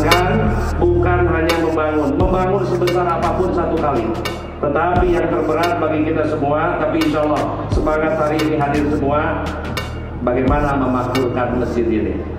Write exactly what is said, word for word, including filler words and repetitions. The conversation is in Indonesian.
dipertahankan bukan hanya membangun. Membangun sebesar apapun satu kali, tetapi yang terberat bagi kita semua. Tapi insya Allah semangat hari ini hadir semua, bagaimana memakmurkan masjid ini.